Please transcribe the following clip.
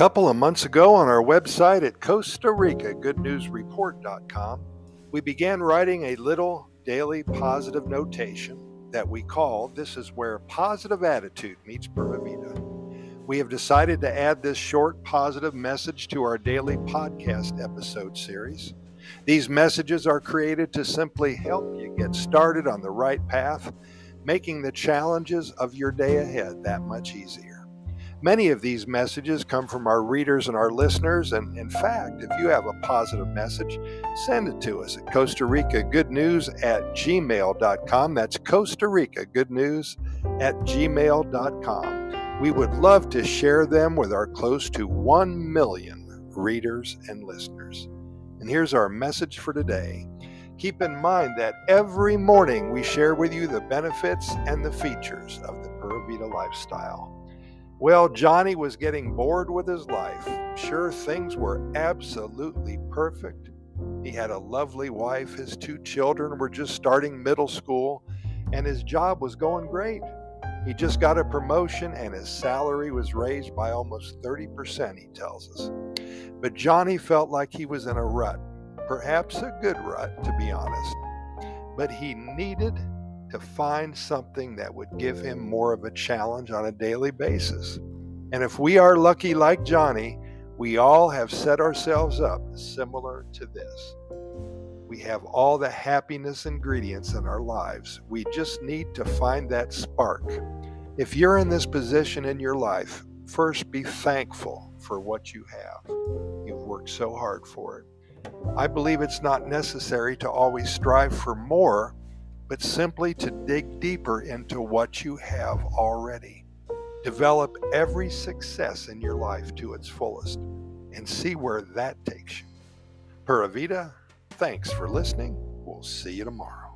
couple of months ago on our website at CostaRicaGoodNewsReport.com, we began writing a little daily positive notation that we call This is Where Positive Attitude Meets Pura Vida. We have decided to add this short positive message to our daily podcast episode series. These messages are created to simply help you get started on the right path, making the challenges of your day ahead that much easier. Many of these messages come from our readers and our listeners, and in fact, if you have a positive message, send it to us at CostaRicaGoodNews@gmail.com. That's CostaRicaGoodNews@gmail.com. We would love to share them with our close to 1 million readers and listeners. And here's our message for today. Keep in mind that every morning we share with you the benefits and the features of the Pura Vida lifestyle. Well, Johnny was getting bored with his life. Sure, things were absolutely perfect. He had a lovely wife, his 2 children were just starting middle school, and his job was going great. He just got a promotion and his salary was raised by almost 30%, he tells us. But Johnny felt like he was in a rut, perhaps a good rut, to be honest. But he needed to find something that would give him more of a challenge on a daily basis. And if we are lucky like Johnny, we all have set ourselves up similar to this. We have all the happiness ingredients in our lives. We just need to find that spark. If you're in this position in your life, first, be thankful for what you have. You've worked so hard for it. I believe it's not necessary to always strive for more, but simply to dig deeper into what you have already. Develop every success in your life to its fullest and see where that takes you. Pura Vida, thanks for listening. We'll see you tomorrow.